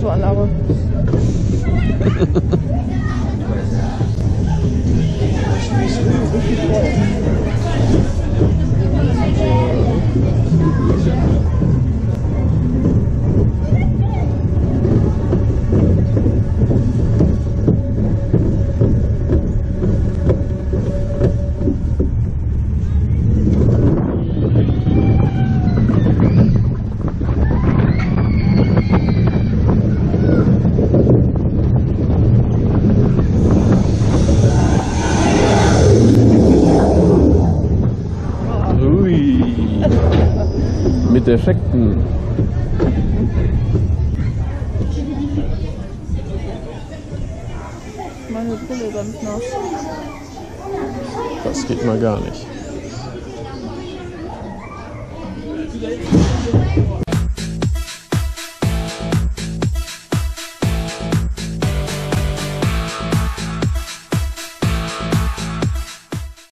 Motoranlage. Defekten. Meine Brille rennt nach. Das geht mal gar nicht.